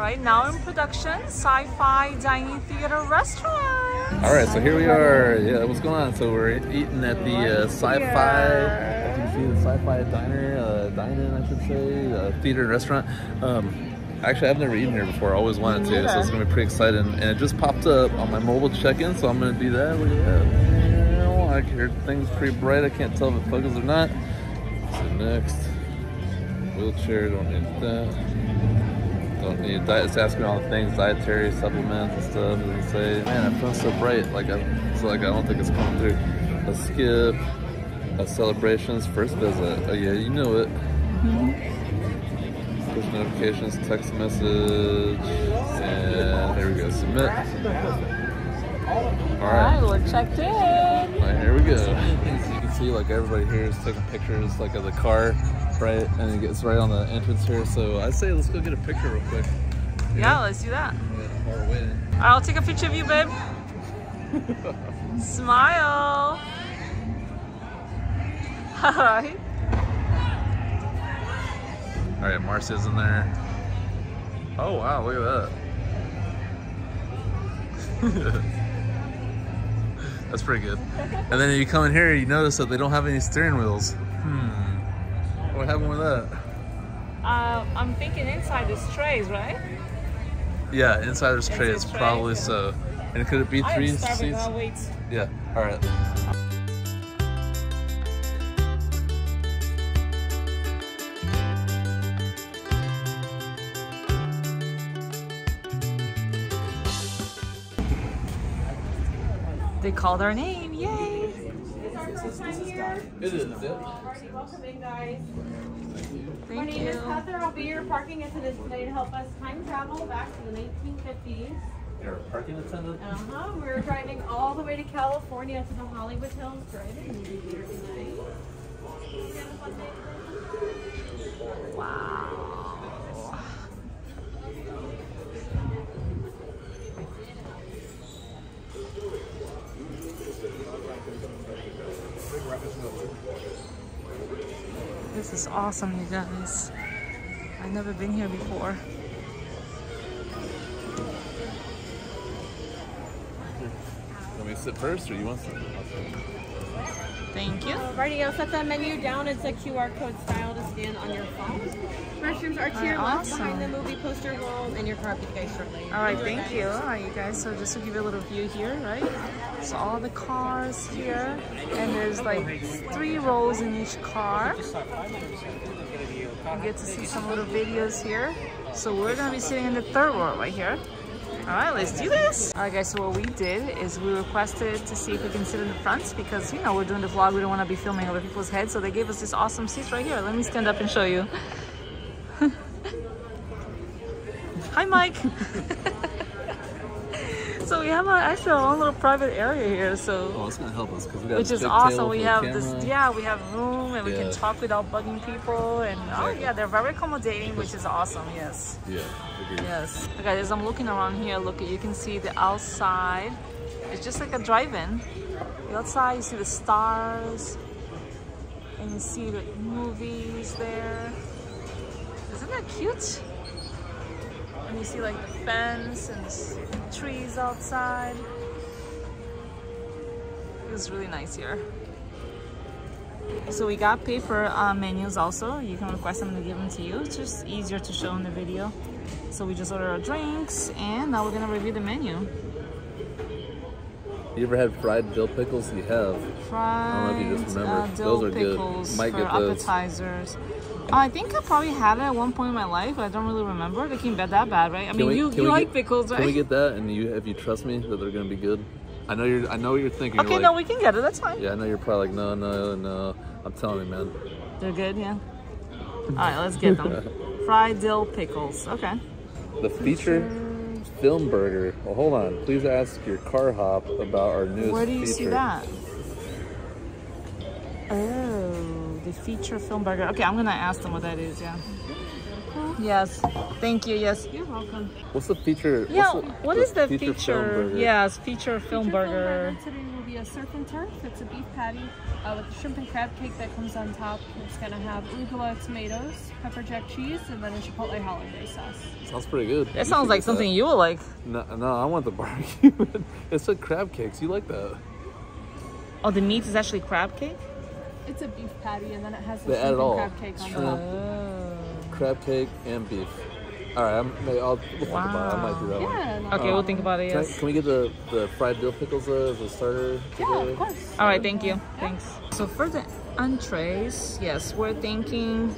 Alright, now in production, Sci-Fi Dine-In Theater Restaurant. Alright, so here we are. Yeah, what's going on? So we're eating at the Sci-Fi Dine-In, I should say, Theater Restaurant. Actually, I've never eaten here before. I always wanted to, so it's going to be pretty exciting. And it just popped up on my mobile check-in, so I'm going to do that. Look at that. I can hear things pretty bright. I can't tell if it focuses or not. So next, wheelchair, don't need that. Don't need diet. It's asking all the things, dietary supplements and stuff. And say, man, it feels so bright. Like I don't think it's coming through. A skip, a celebrations, first visit. Oh yeah, you know it. Push notifications, text message, and there we go. Submit. All right, we're checked in. All right, here we go. So you can see, like, everybody here is taking pictures, like, of the car. Right, and it gets right on the entrance here, so I'd say let's go get a picture real quick. Yeah, let's do that. I'll take a picture of you, babe. Smile. Hi. All right, Marcy's in there. Oh wow, look at that. That's pretty good. And then you come in here, you notice that they don't have any steering wheels. What happened with that? I'm thinking inside there's trays, right? Yeah, inside there's trays, probably so. And could it be three seats? Yeah, all right. They called our name, yay! It is, yeah. Welcome in, guys. My name is Heather. I'll be your parking attendant today to help us time travel back to the 1950s. You're a parking attendant? Uh-huh. We're driving all the way to California to the Hollywood Hills drive-in here tonight. Wow. This is awesome, you guys. I've never been here before. Let me sit first, or you want something? Thank you. Alrighty, I'll set that menu down. It's a QR code style to scan on your phone. Restrooms are to your left behind the movie poster wall, and your car will be guys shortly. Alright, thank you. Alright, you guys, so just to give you a little view here, right? So all the cars here, and there's like 3 rows in each car. You get to see some little videos here. So we're gonna be sitting in the 3rd row right here. All right, let's do this. All right, guys, so what we did is we requested to see if we can sit in the front because, you know, we're doing the vlog. We don't want to be filming other people's heads. So they gave us this awesome seat right here. Let me stand up and show you. Hi, Mike. So we have our actual own little private area here. So it's going to help us because we got which is awesome. We have this, yeah, we have room and we can talk without bugging people. And oh yeah, they're very accommodating, which is awesome. Yes. Yeah. Yes. Okay, as I'm looking around here, look, you can see the outside. It's just like a drive-in. The outside, you see the stars, and you see the movies there. Isn't that cute? And you see like the fence and the trees outside. It was really nice here. So we got paper menus also. You can request them to give them to you. It's just easier to show in the video. So we just ordered our drinks and now we're gonna review the menu. You ever had fried dill pickles? You have. Fried, I don't know if you just remember. Those are good. Might get those. Appetizers. I think I probably had it at one point in my life, but I don't really remember. They can't be that bad, right? I mean, you like pickles, right? Can we get that? And you, if you trust me that they're gonna be good. I know what you're thinking. Okay, no, we can get it. That's fine. Yeah, I know you're probably like, no, no, no. I'm telling you, man. They're good, yeah. All right, let's get them. Fried dill pickles. Okay. The feature film burger. Well, hold on. Please ask your car hop about our newest feature. Where do you see that? Oh, the feature film burger. Okay, I'm gonna ask them what that is. Yeah. huh? Yes. Thank you. Yes. You're welcome. What's the feature? Yeah. What is the feature? Yes, feature film burger. Today will be a surf and turf. It's a beef patty with a shrimp and crab cake that comes on top. It's gonna have arugula, tomatoes, pepper jack cheese, and then a chipotle holiday sauce. Sounds pretty good. That sounds like something you will like. No, I want the barbecue. It's like crab cakes. You like that? Oh, the meat is actually crab cake. It's a beef patty, and then it has the shrimp and crab cake on top. Crab cake and beef. All right, we'll think about it. I might do that one. No. Okay, we'll think about it. Yes. Can we get the fried dill pickles as a starter? Yeah, of course. All right, thank you. Yeah. Thanks. So for the entrees, yes, we're thinking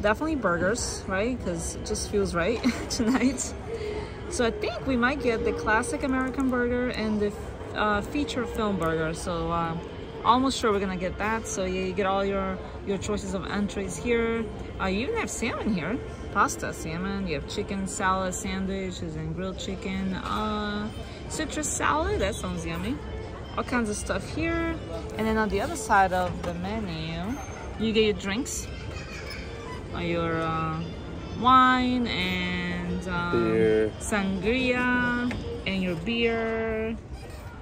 definitely burgers, right? Because it just feels right tonight. So I think we might get the classic American burger and the feature film burger. So. Almost sure we're gonna get that. So you get all your choices of entrees here. You even have salmon here, pasta, salmon. You have chicken salad sandwiches and grilled chicken, citrus salad. That sounds yummy. All kinds of stuff here. And then on the other side of the menu, you get your drinks, your wine and sangria and your beer.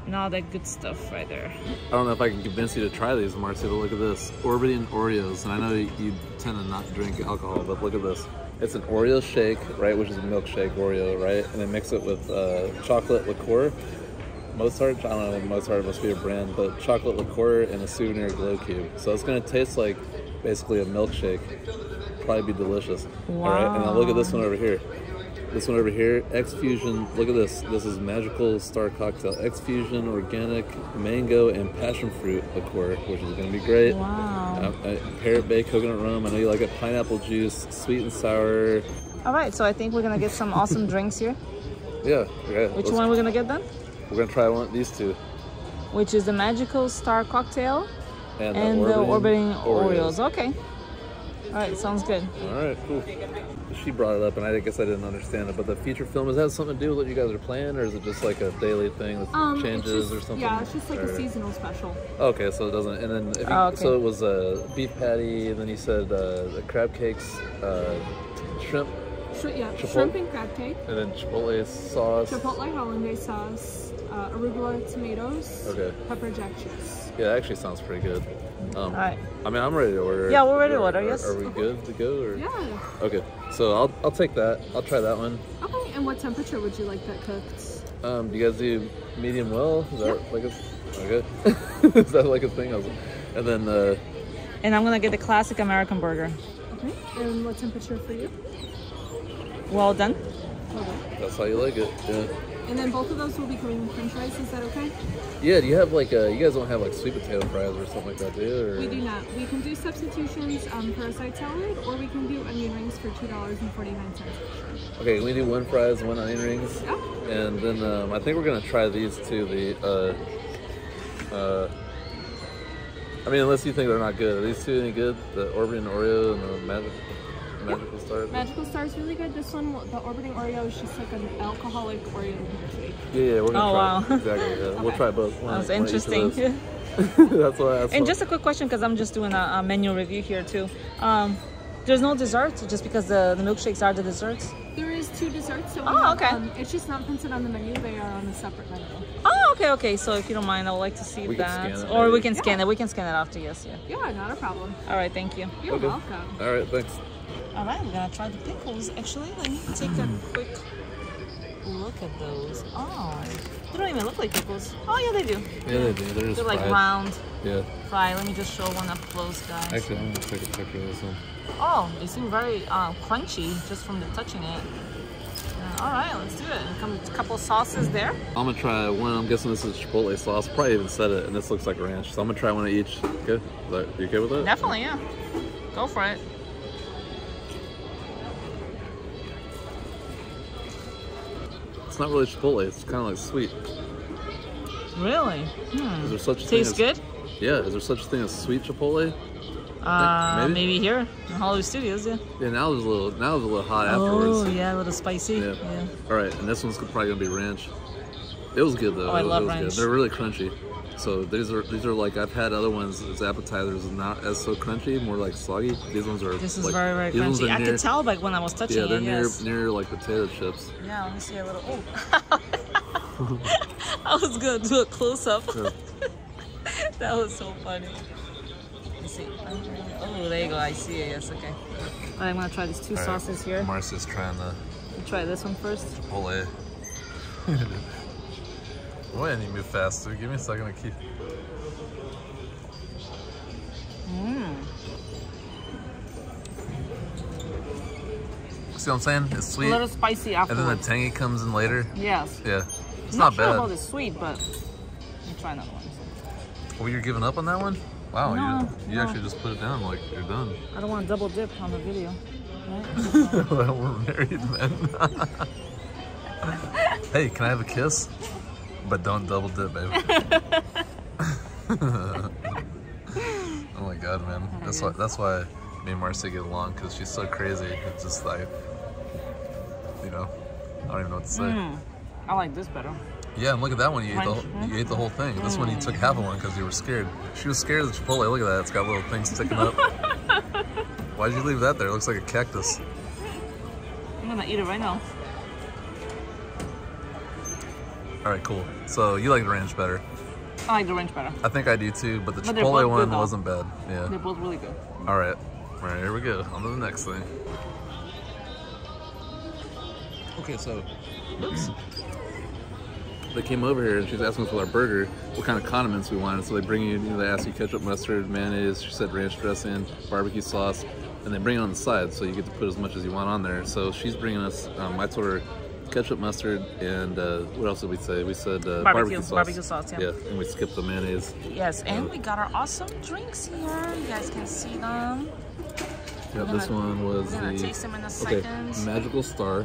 And all that good stuff right there. I don't know if I can convince you to try these, Marcy, but look at this. Orbiting Oreos. And I know you tend to not drink alcohol, but look at this. It's an Oreo shake, right? Which is a milkshake Oreo, right? And they mix it with chocolate liqueur. Mozart? I don't know if Mozart must be a brand, but chocolate liqueur and a souvenir glow cube. So it's going to taste like basically a milkshake. Probably be delicious. Wow. All right, and now look at this one over here. This one over here, X-Fusion, look at this. This is Magical Star Cocktail. X-Fusion, organic, mango, and passion fruit liqueur, which is gonna be great. Wow. Parrot Bay coconut rum, I know you like it. Pineapple juice, sweet and sour. All right, so I think we're gonna get some awesome drinks here. Yeah, okay. Which one we're gonna get then? We're gonna try one of these two. Which is the Magical Star Cocktail and the Orbiting Oreos. Okay. All right, sounds good. All right, cool. She brought it up, and I guess I didn't understand it, but the feature film, does that have something to do with what you guys are playing, or is it just like a daily thing that changes or something? Yeah, it's just like a seasonal special. Okay, so it doesn't, and then, so it was a beef patty, and then you said the crab cakes, shrimp and crab cake. And then chipotle sauce. Chipotle hollandaise sauce, arugula tomatoes, pepper jack cheese. Yeah, that actually sounds pretty good. All right. I mean, I'm ready to order. Yeah, we're ready to order, yes. Are we good to go? Or? Yeah. Okay, so I'll take that. I'll try that one. Okay, and what temperature would you like that cooked? Do you guys do medium well? Is that like a... Okay. Is that like a thing? And then... And I'm going to get the classic American burger. Okay, and what temperature for you? Well done. Okay. That's how you like it, yeah. And then both of those will be coming with french fries, is that okay? Yeah, do you have like, you guys don't have like sweet potato fries or something like that, do you? Or... We do not. We can do substitutions for a side salad, or we can do onion rings for $2.49. Okay, can we do one fries, one onion rings? Yeah. And then I think we're going to try these too. The, I mean, unless you think they're not good. Are these two any good? The Orbiting Oreo and the Magical Star. Magical Star is really good. This one, the Orbiting Oreo, is just like an alcoholic Oreo milkshake. Yeah, we're going to try it. Exactly, yeah. Okay. We'll try both. That's interesting. That's why I asked. And just a quick question, because I'm just doing a menu review here, too. There's no dessert, just because the milkshakes are the desserts? There is two desserts. So it's just not printed on the menu. They are on a separate menu. Oh, okay, okay. So if you don't mind, I would like to see that. Or we can scan it. We can scan it after, yes. Yeah, not a problem. All right, thank you. You're welcome. All right, thanks. All right, we're gonna try the pickles. Actually, let me take a quick look at those. Oh, they don't even look like pickles. Oh yeah, they do. Yeah, they do. They're just like round. Yeah. Fried. Let me just show one up close, guys. Actually, I'm gonna take a picture of this one. Oh, they seem very crunchy just from the touching it. All right, let's do it. A couple sauces there. I'm gonna try one. I'm guessing this is chipotle sauce. Probably even said it, and this looks like ranch. So I'm gonna try one of each. Okay? You okay with that? Definitely, yeah. Go for it. It's not really chipotle, it's kind of like sweet. Really? Hmm. Is there such a thing as, good? Yeah, is there such a thing as sweet chipotle? Maybe here in Hollywood Studios, yeah. Yeah, now it's a little hot afterwards. Oh yeah, a little spicy. Yeah. All right, and this one's probably gonna be ranch. It was good though. Oh, I love ranch. Good. They're really crunchy. So these are like, I've had other ones as appetizers, not as so crunchy, more like soggy. These ones are. This is like, very very crunchy. I could tell like when I was touching. Yeah, they're near like potato chips. Yeah, let me see a little. Oh, I was gonna do a close up. Yeah. That was so funny. Let's see. Oh, there you go. I see it. Yes, okay. All right, I'm gonna try these two sauces here. Marcy's trying the. We'll try this one first. Chipotle. Why didn't you move faster? Give me a second to keep. See what I'm saying? It's sweet. A little spicy afterwards. And then the tangy comes in later. Yes. Yeah. It's not bad. I'm not sure about it's sweet, but let me try another one. Oh, you're giving up on that one? Wow, no, you actually just put it down like you're done. I don't want to double dip on the video. Right? Well, we're married then. Hey, can I have a kiss? But don't double dip, baby. Oh my god, man. That's why me and Marcy get along, because she's so crazy. It's just like, you know, I don't even know what to say. I like this better. Yeah, and look at that one. You ate the whole thing. This one, you took half of one because you were scared. She was scared of the Chipotle. Look at that. It's got little things sticking up. Why'd you leave that there? It looks like a cactus. I'm going to eat it right now. All right, cool. So you like the ranch better? I like the ranch better. I think I do too, but the Chipotle one wasn't bad. Yeah. They're both really good. All right. All right, here we go. On to the next thing. Okay, so... Oops. They came over here and she's asking us with our burger what kind of condiments we wanted. So they bring you, they ask you ketchup, mustard, mayonnaise, she said ranch dressing, barbecue sauce, and they bring it on the side so you get to put as much as you want on there. So she's bringing us, I told her ketchup, mustard, and what else did we say? We said barbecue sauce. Barbecue sauce, yeah. And we skipped the mayonnaise. Yes, and we got our awesome drinks here. You guys can see them. Yeah, this one was the taste them in a second. Okay, Magical Star.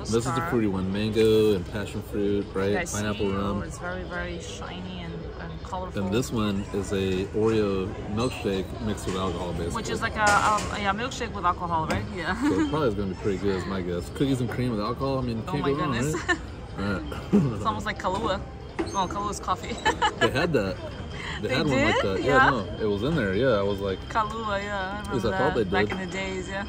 This is the fruity one, mango and passion fruit, right? Pineapple rum. It's very, very shiny and colorful. And this one is a Oreo milkshake mixed with alcohol, basically. Which is like a milkshake with alcohol, right? Yeah. So it probably is going to be pretty good, is my guess. Cookies and cream with alcohol. I mean, you can't go wrong, right? Oh my goodness! It's almost like Kahlua. Well, Kahlua's coffee. They had that. They had one like that. Yeah. No, it was in there. Yeah, I was like Kahlua. Yeah, I remember that. I thought they did back in the days. Yeah.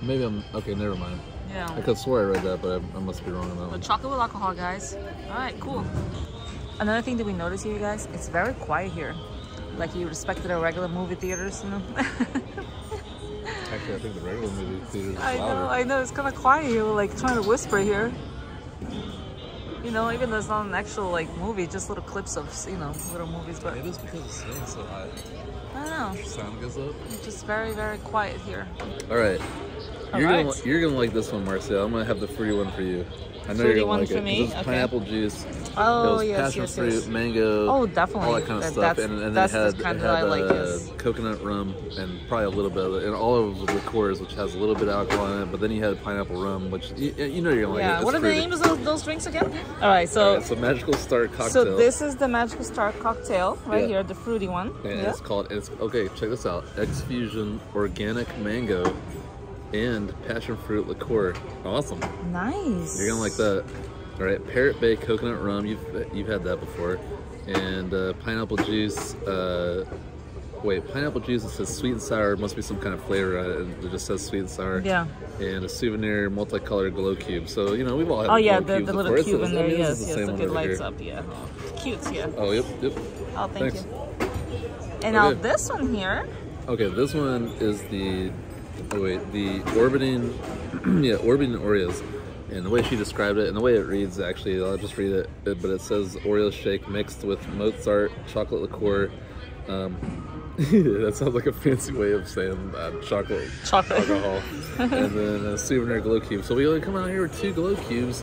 Maybe I'm okay. Never mind. Yeah. I could swear I read that, but I must be wrong on that one. Chocolate with alcohol, guys. All right, cool. Another thing that we noticed here, you guys, it's very quiet here. Like you respected our regular movie theaters, you know. Actually, I think the regular movie theaters. I know. It's kind of quiet here. We're like trying to whisper here. You know, even though it's not an actual like movie, just little clips of little movies. But it is because it's staying so high. I don't know. Sound goes up. It's just very, very quiet here. All right, you're gonna like this one, Marcia. I'm gonna have the fruity one for you. I know you're gonna like it. This is pineapple juice. Oh yes, passion fruit, mango. Oh, definitely. All that kind of stuff, and then it had coconut rum and probably a little bit of it, and all of the liqueurs, which has a little bit of alcohol in it. But then you had pineapple rum, which you know you're gonna like. Yeah. What are the names of those drinks again? All right, so it's a Magical Star cocktail. So this is the Magical Star cocktail right here, the fruity one. And it's called. It's okay. Check this out. X-Fusion organic mango and passion fruit liqueur. Awesome. Nice. You're gonna like that. All right, Parrot Bay coconut rum. You've had that before, and pineapple juice. Pineapple juice. It says sweet and sour. It must be some kind of flavor on it. And it just says sweet and sour. Yeah. And a souvenir multicolored glow cube. So you know we've all had. Oh yeah, the little cube in there. Yes, the good lights up. Yeah. Cute. Yeah. Oh yep. Oh thank you. And now this one here. Okay, this one is the orbiting, orbiting Oreos. And the way she described it, and the way it reads, actually, I'll just read it, but it says Oreo shake mixed with Mozart chocolate liqueur. That sounds like a fancy way of saying chocolate alcohol. And then a souvenir glow cube. So we only come out here with 2 glow cubes.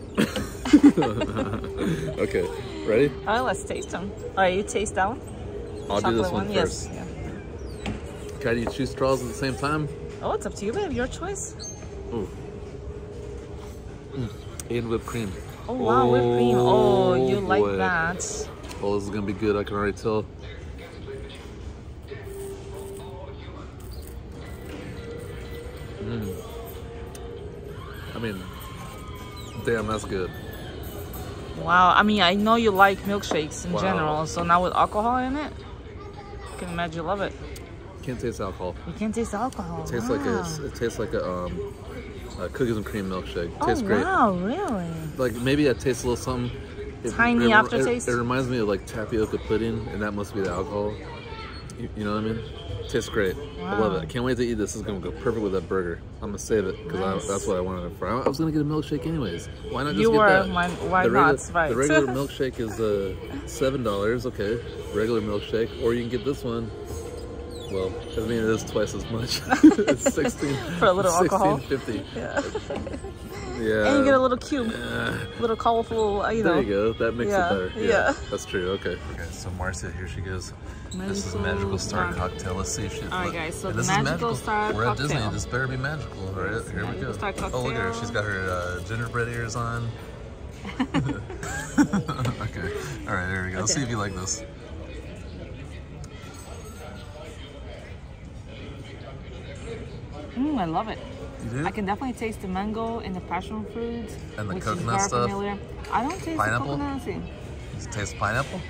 Okay, ready? All right, let's taste them. All right, you taste that one? I'll do this one first. Yes. Yeah. Can you choose straws at the same time? Oh, it's up to you, babe. Your choice. Ooh. And whipped cream. Oh wow, whipped cream. Oh, you like that. Oh, this is gonna be good. I can already tell. I mean, damn, that's good. Wow, I mean, I know you like milkshakes in general, so now with alcohol in it, I can imagine you love it. Can't taste alcohol. You can't taste alcohol. It tastes like a, cookies and cream milkshake. It tastes great. Wow, really? Like maybe it tastes a little something. Tiny aftertaste. It reminds me of like tapioca pudding, and that must be the alcohol. You know what I mean? Tastes great. Wow. I love it. I can't wait to eat this. This is going to go perfect with that burger. I'm going to save it because nice. That's what I wanted it for. I was going to get a milkshake anyways. Why not just get that? Why not? The regular milkshake is $7. Okay. Regular milkshake. Or you can get this one. Well, I mean, it is twice as much. It's 16 for a little alcohol. 16.50. Yeah. Yeah. And you get a little cube. Yeah. Little colorful, you know. There you go. That makes it better. Yeah. That's true. Okay. Okay. So Marcia, here she goes. This is Magical Star Cocktail. Let's see if she's... Alright guys, so the Magical Star Cocktail. We're at Disney. This better be magical. Alright, here we go. Oh, look at her. She's got her gingerbread ears on. Okay. Alright, here we go. Let's see if you like this. I love it. You do? I can definitely taste the mango and the passion fruit. And the coconut stuff. Familiar. I don't taste pineapple. Does it taste pineapple?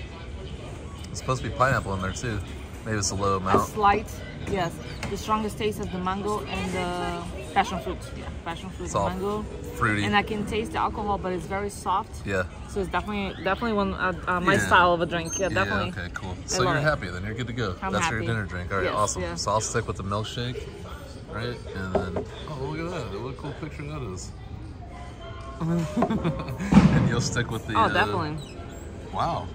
It's supposed to be pineapple in there too. Maybe it's a low amount. A slight, yes. The strongest taste is the mango and the passion fruit. Yeah, passion fruit, mango, fruity. And I can taste the alcohol, but it's very soft. Yeah. So it's definitely one my style of a drink. Yeah, definitely. Yeah, okay, cool. So you're happy then? You're good to go. That's your dinner drink. All right, awesome. Yeah. So I'll stick with the milkshake, right? And then look at that! What a cool picture that is. And you'll stick with the. Oh, definitely. Wow.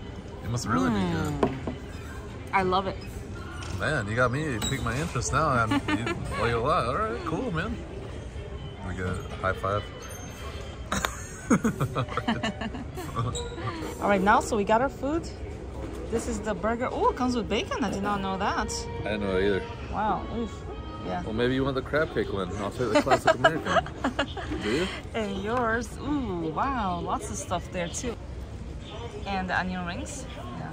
It must really be good. I love it. Man, you got me. You piqued my interest now. I'm like a lot. All right, cool, man. We got a high five. All right, now so we got our food. This is the burger. Oh, it comes with bacon. I did not know that. I didn't know either. Wow. Oof. Yeah. Well, maybe you want the crab cake one. I'll take the classic American. Do you? And yours. Ooh, wow. Lots of stuff there too. And the onion rings. Yeah.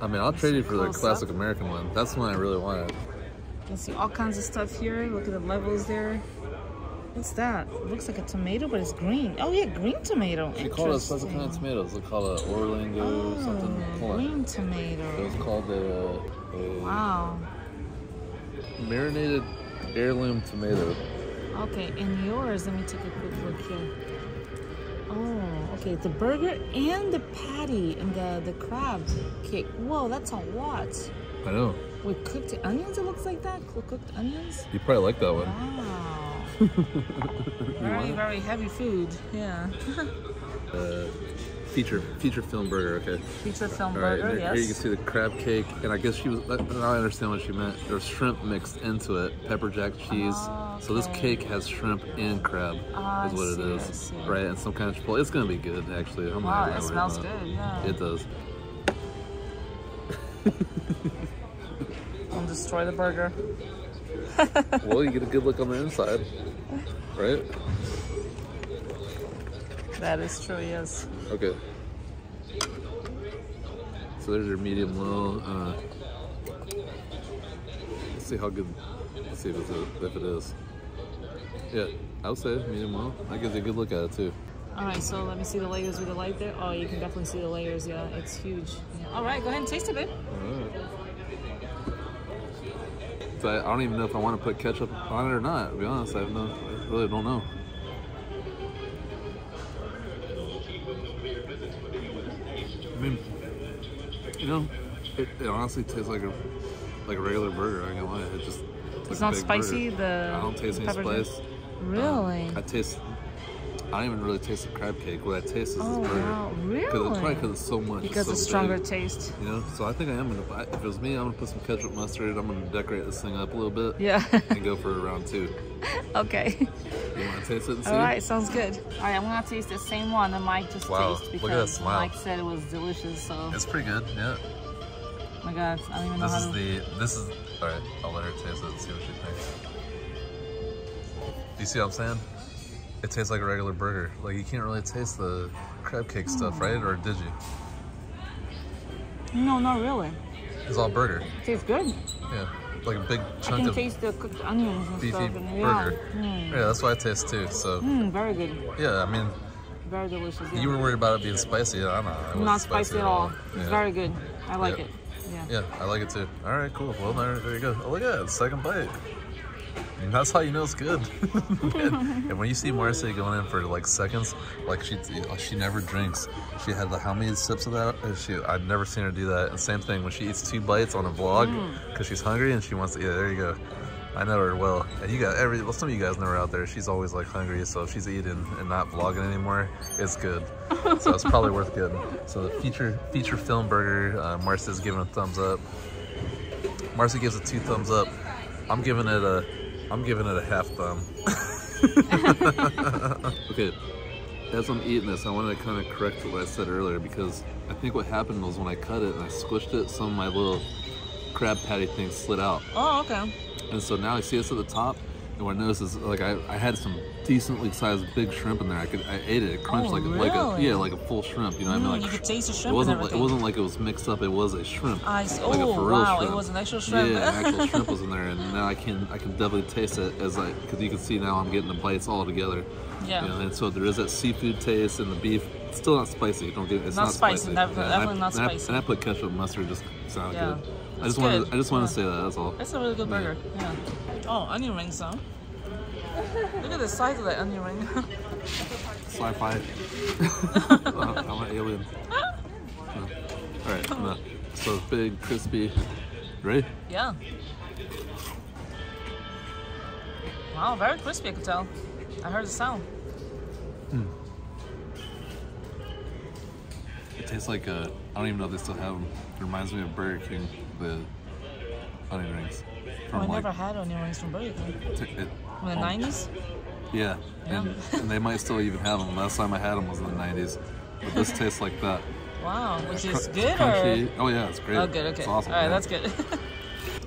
I mean, I'll trade you for the classic American one. That's one I really wanted. You can see all kinds of stuff here. Look at the levels there. What's that? It looks like a tomato, but it's green. Oh yeah, green tomato. She called us special kind of tomatoes. They call it Orlando or something. Green tomato. It was called the wow. Marinated heirloom tomato. Okay, and yours. Let me take a quick look here. Oh, okay, the burger and the patty and the crab cake. Whoa, that's a lot. I know. With cooked onions, it looks like that? Cooked onions? You probably like that one. Wow. very, very heavy food. Yeah. Feature film burger, okay. Feature film burger, and yes. Here you can see the crab cake, and I guess she was, now I understand what she meant. There's shrimp mixed into it, pepper jack cheese. Oh, okay. So this cake has shrimp and crab, is what it is, right? And some kind of chipotle. It's gonna be good, actually. I'm not it smells good, yeah. It does. Don't destroy the burger. Well, you get a good look on the inside, right? That is true, yes. Okay. So there's your medium low. Let's see how good. Let's see if it is. Yeah, I would say medium low. That gives you a good look at it too. All right, so let me see the layers with the light there. Oh, you can definitely see the layers. Yeah, it's huge. Yeah. All right, go ahead and taste it, babe. All right. So I don't even know if I want to put ketchup on it or not. To be honest, I really don't know. I mean, you know, it honestly tastes like a regular burger. I ain't gonna lie. It just it's not spicy. I don't taste any spice. Really? I don't even really taste the crab cake. What I taste is this burger. Wow, really? Probably because it's so much. Because it's so stronger taste. You know, so I think I am gonna. If it was me, I'm gonna put some ketchup mustard. I'm gonna decorate this thing up a little bit. Yeah. And go for a round two. Okay. You want to taste it and see? All right, sounds good. All right, I'm going to taste the same one that Mike just tasted because look at that smile. Mike said it was delicious, so... It's pretty good, yeah. Oh my God, I don't even know how to... This is... All right, I'll let her taste it and see what she thinks. Do you see what I'm saying? It tastes like a regular burger. Like, you can't really taste the crab cake stuff, right? Or did you? No, not really. It's all burger. It tastes good. Yeah. Like a big chunk I can taste the cooked onions and beefy stuff. Beefy burger. Yeah. Yeah, that's what I taste too. So. Very good. Yeah, I mean, very delicious. Yeah. You were worried about it being spicy. I don't know. It wasn't spicy at all. Yeah. It's very good. I like it. Yeah. Yeah, I like it too. All right, cool. Well, there you go. Oh, look at that second bite. And that's how you know it's good. And when you see Marcy going in for like seconds, like she never drinks. She had like how many sips of that? I've never seen her do that. And same thing when she eats 2 bites on a vlog because she's hungry and she wants to eat. There you go. I know her well. And you got well, some of you guys know her out there. She's always like hungry, so if she's eating and not vlogging anymore, it's good. So it's probably worth getting. So the feature film burger, Marcy's giving a thumbs up. Marcy gives it 2 thumbs up. I'm giving it a half thumb. Okay, as I'm eating this, I wanted to kind of correct what I said earlier because I think what happened was when I cut it and I squished it, some of my little crab patty things slid out. Oh, okay. And so now I see this at the top, and what I notice is like I had some decently sized big shrimp in there. I ate it crunched like a full shrimp. You know what I mean? Like, you could taste the shrimp. It wasn't like it was mixed up. It was a shrimp. It was an actual shrimp. Yeah, an actual shrimp was in there, and now I can definitely taste it because you can see now I'm getting the bites all together. Yeah. You know, and so there is that seafood taste and the beef. It's still not spicy. It's not spicy. Definitely not spicy. And I put ketchup and mustard. Just sounded good. I just wanted to say that. That's all. It's a really good burger. Yeah. Oh, onion rings, huh? Look at the size of that onion ring. Sci-fi. I'm an alien. No. All right. No. So big, crispy. Ready? Yeah. Wow, very crispy. I could tell. I heard the sound. It tastes like a. I don't even know if they still have them. It reminds me of Burger King, the onion rings. I never had onion rings from Burger King. From the 90s? Yeah. And they might still even have them. Last time I had them was in the 90s. But this tastes like that. Wow, which is good or? Oh yeah, it's great. Oh good, okay. It's awesome. Alright, that's good.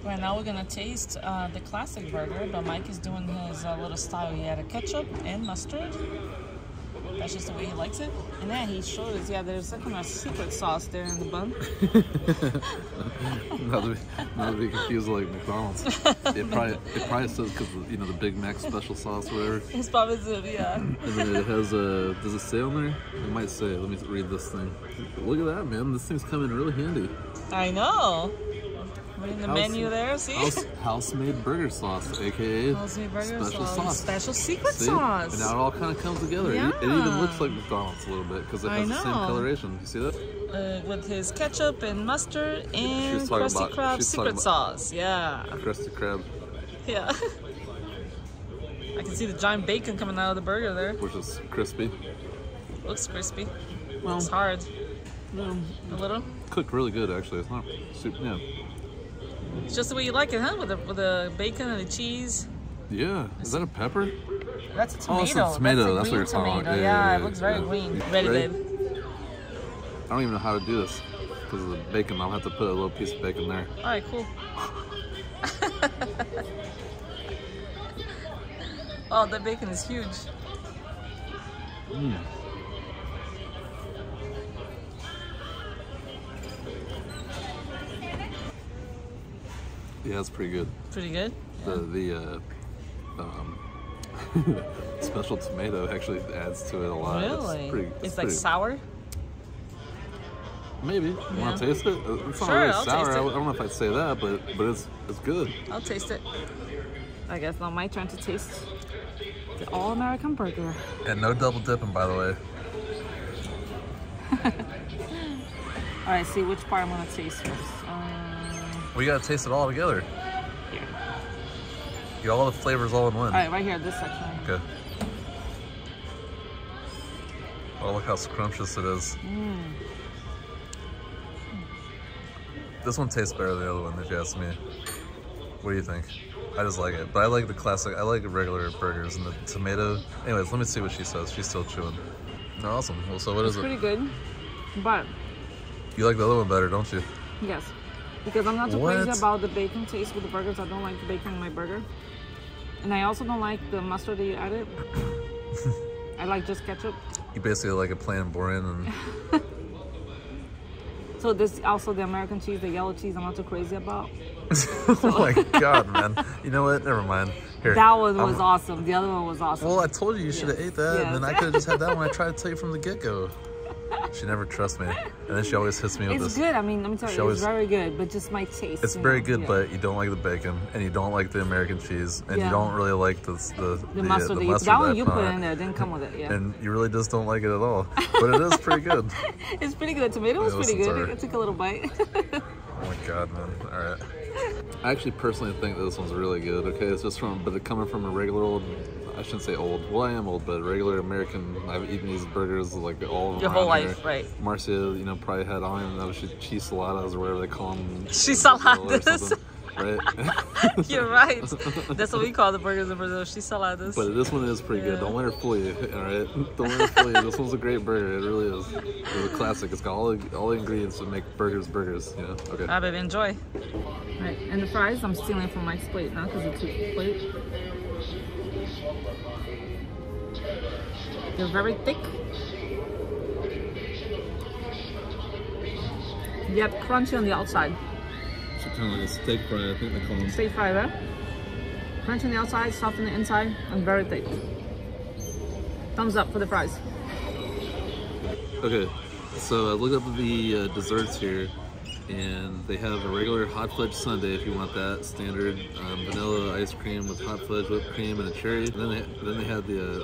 Right now we're going to taste the classic burger, but Mike is doing his little style. He added ketchup and mustard. That's just the way he likes it. And then he showed us, there's some kind of secret sauce there in the bun. not to be confused like McDonald's. It probably says because the Big Mac special sauce, whatever. It's probably yeah. And then it has does it say on there? It might say. Let me read this thing. Look at that, man. This thing's coming really handy. I know. In the menu there, see? House-made burger sauce, aka special sauce. Special secret sauce. And now it all kind of comes together. Yeah. It even looks like McDonald's a little bit because it has the same coloration. You see that? With his ketchup and mustard and Krusty Krab secret sauce. Yeah. Krusty Krab. Yeah. I can see the giant bacon coming out of the burger there. Which is crispy. Looks crispy. Well, it's hard. A little. Cooked really good, actually. It's not super. Yeah. It's just the way you like it, huh? With the bacon and the cheese. Yeah. Is that a pepper? That's a tomato. Oh, it's a tomato. That's what you're talking about. Yeah, it looks very green. Ready, babe. I don't even know how to do this because of the bacon. I'll have to put a little piece of bacon there. All right, cool. Oh, that bacon is huge. Mm. Yeah, it's pretty good. Pretty good? Yeah. The special tomato actually adds to it a lot. Really? It's pretty sour? Maybe. Yeah. Want to taste it? It's not really sour. I don't know if I'd say that, but it's good. I'll taste it. I guess now my turn to taste the all-American burger. And no double dipping, by the way. All right, see which part I'm going to taste first. We gotta taste it all together. Here. Get all the flavors all in one. All right, right here, this section. Okay. Oh, look how scrumptious it is. Mm. This one tastes better than the other one, if you ask me. What do you think? I just like it, but I like the classic. I like regular burgers and the tomato. Anyways, let me see what she says. She's still chewing. Awesome. Well, so what is it? It's pretty good, but. You like the other one better, don't you? Yes. Because I'm not too crazy about the bacon taste with the burgers. I don't like the bacon in my burger. And I also don't like the mustard that you added. I like just ketchup. You basically like it plain and boring. And So this also the American cheese, the yellow cheese, I'm not too crazy about. Oh my God, man. You know what? Never mind. Here. That one was awesome. The other one was awesome. Well, I told you should have ate that, and then I could have just had that one. I tried to tell you from the get-go. She never trusts me, and then she always hits me with this. It's good. I mean, let me tell you, it's very good, but just my taste. It's very good, but you don't like the bacon, and you don't like the American cheese, and you don't really like the mustard. That one you put in there didn't come with it, yeah. And you really just don't like it at all, but it is pretty good. It's pretty good. The tomato was pretty good. I took a little bite. Oh my God, man. All right. I actually personally think that this one's really good. Okay, it's just from, but coming from a regular old, I shouldn't say old. Well, I am old, but regular American. I've eaten these burgers like all of my whole life, right? Marcia, you know, probably had, I don't even know, she cheese saladas or whatever they call them. Cheese saladas. Right? You're right. That's what we call the burgers in Brazil, cheese saladas. But this one is pretty good. Don't let her fool you, all right? Don't let her fool you. This one's a great burger. It really is. It's a classic. It's got all the ingredients to make burgers, you know? Okay. All right, baby, enjoy. All right, and the fries I'm stealing from Mike's plate now because it's his plate. They're very thick. Yep, crunchy on the outside. So kind of like a steak fry, I think they call them. Steak fry, right? Crunchy on the outside, soft on the inside, and very thick. Thumbs up for the fries. Okay, so I looked up the desserts here, and they have a regular hot fudge sundae if you want that, standard vanilla ice cream with hot fudge, whipped cream, and a cherry. And then they had the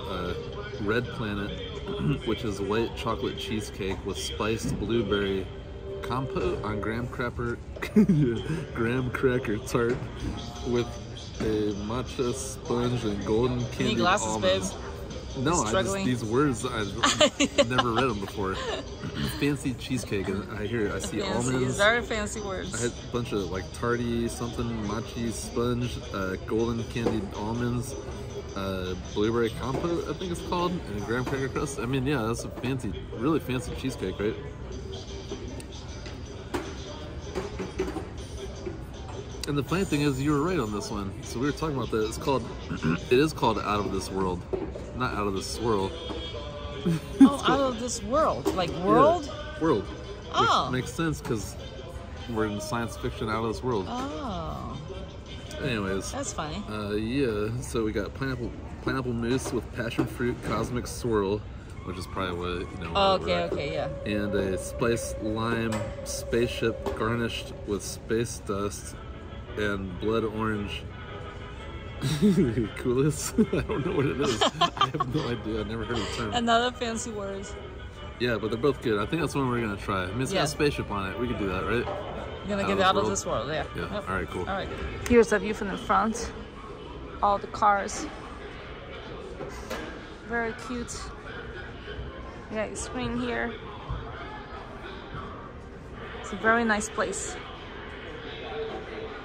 Red Planet, which is white chocolate cheesecake with spiced blueberry compote on graham cracker tart with a matcha sponge and golden candy glasses, almonds. Babe. No, these words, I've never read them before. Fancy cheesecake, and I see fancy, almonds. These are fancy words. I had a bunch of like tardy something, matcha sponge, golden candied almonds, blueberry compote, I think it's called, and a graham cracker crust. I mean, yeah, that's a fancy, really fancy cheesecake, right? And the funny thing is, you were right on this one. So we were talking about that. It's called, it is called Out of This World. Not Out of This Swirl. Oh, Out of This World. Like world? Yeah, world. Oh. Which makes sense because we're in science fiction, Out of This World. Oh. Anyways. That's funny. Yeah, so we got pineapple mousse with passion fruit cosmic swirl, which is probably what, you know. Oh, okay, yeah. And a spiced lime spaceship garnished with space dust and blood orange. Coolest? I don't know what it is. I have no idea. I never heard of the term. Another fancy word. Yeah, but they're both good. I think that's one we're going to try. I mean, it's got a spaceship on it. We can do that, right? We're going to get out of this world, yeah. Yeah, yep. All right, cool. All right. Here's a view from the front. All the cars. Very cute. Yeah, it's spring here. It's a very nice place.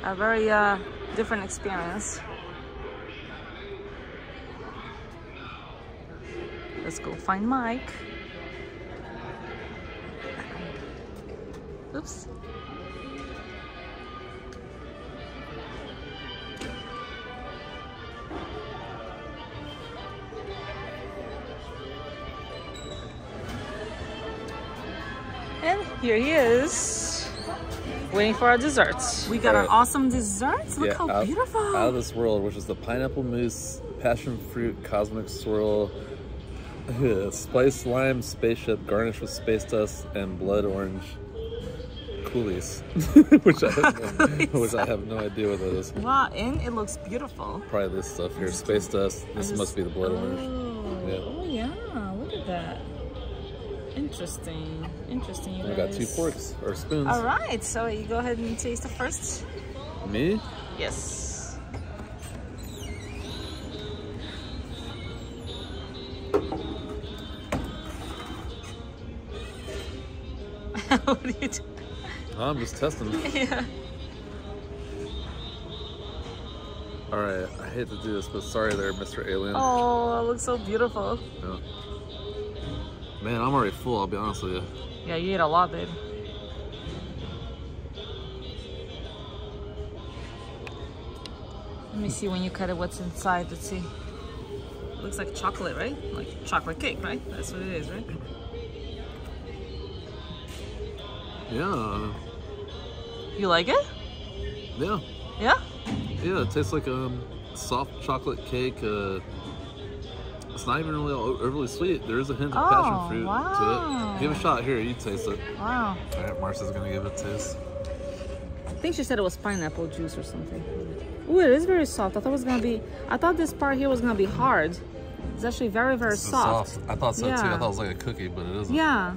A very different experience. Let's go find Mike. Oops. And here he is, waiting for our desserts. We got our awesome desserts. Look how beautiful. Out of This World, which is the pineapple mousse, passion fruit, cosmic swirl, spiced lime spaceship garnished with space dust and blood orange coolies, which I have no idea what that is. Wow, and it looks beautiful. Probably this stuff here, space dust. This must be the blood orange. Yeah. Oh yeah, look at that. Interesting, interesting. You got two forks or spoons. All right, so you go ahead and taste the first. Me? Yes. What do you do? I'm just testing. Yeah. All right, I hate to do this, but sorry there, Mr. Alien. Oh, it looks so beautiful. Yeah. Man, I'm already full, I'll be honest with you. Yeah, you ate a lot, babe. Let me see when you cut it, what's inside. Let's see. It looks like chocolate, right? Like chocolate cake, right? That's what it is, right? Yeah. You like it? Yeah. Yeah? Yeah, it tastes like soft chocolate cake. It's not even really overly sweet. There is a hint of passion fruit to it. Give it a shot. Here, you taste it. Wow. All right, Marcy's going to give it a taste. I think she said it was pineapple juice or something. Ooh, it is very soft. I thought it was going to be... I thought this part here was going to be hard. It's actually very, very soft. I thought so, too. I thought it was like a cookie, but it isn't. Yeah.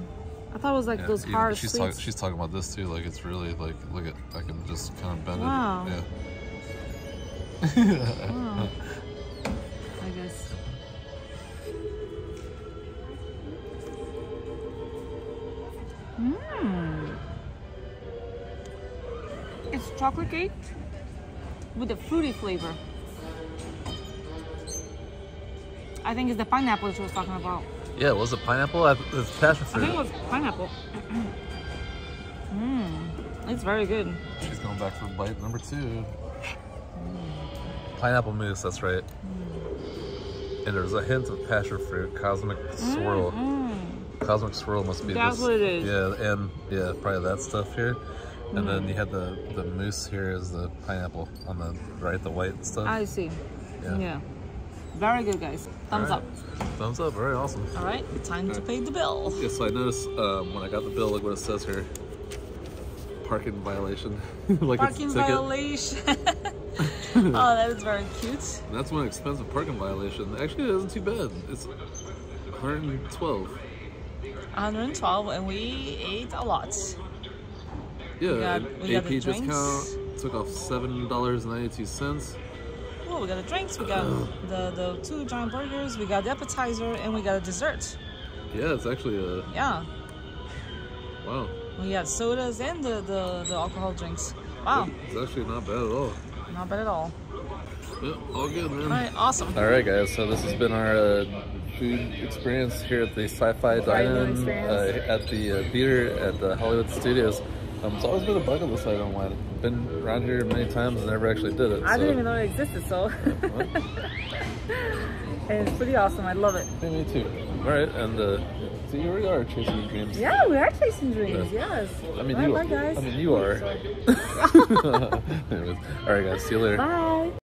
I thought it was like those hard sweets. She's talking about this, too. Like, it's really, like, look at... I can just kind of bend it. Yeah. Wow. I guess. Mmm. It's chocolate cake with a fruity flavor. I think it's the pineapple that she was talking about. Yeah, was it pineapple? It's passion fruit. I think it was pineapple. Mmm. It's very good. She's going back for bite number 2. Pineapple mousse, that's right. Mm. And there's a hint of passion fruit, cosmic swirl. Cosmic swirl must be that's this. That's what it is. Yeah, and yeah, probably that stuff here. And then you had the mousse here is the pineapple on the right, the white stuff. I see. Yeah. Very good, guys. Thumbs up. Thumbs up, very awesome. All right, time to pay the bill. Yeah, so I noticed when I got the bill, look what it says here. Parking violation. Like parking violation. Oh, that is very cute. And that's one expensive parking violation. Actually, it isn't too bad. It's 112. 112, and we ate a lot. Yeah, we got AP discount. Took off $7.92. Oh, we got the drinks. We got the 2 giant burgers. We got the appetizer, and we got a dessert. Yeah, it's actually a. Yeah. Wow. We had sodas and the alcohol drinks. Wow. It's actually not bad at all. Not bad at all. Yeah, all good, man. All right, awesome. All right, guys. So this has been our food experience here at the Sci-Fi Dine-In at the theater at the Hollywood Studios. It's always been a bucket list item. I've been around here many times and never actually did it. I didn't even know it existed, so. And it's pretty awesome. I love it. Yeah, me too. All right, and so you already are chasing your dreams. Yeah, we are chasing dreams. Yes. I mean, you are. Bye, guys. I mean, you are. Anyways, all right, guys. See you later. Bye.